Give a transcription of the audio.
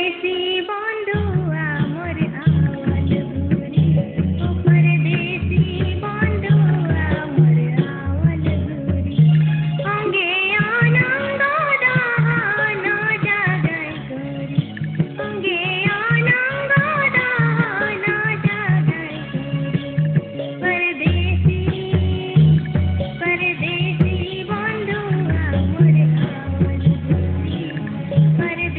Pardesi bondo amar awal buri, o pardesi bondo amar awal buri. Onge anand daan jagai kori, onge anand daan jagai kori. Pardesi, pardesi bondo amar awal buri, pardesi.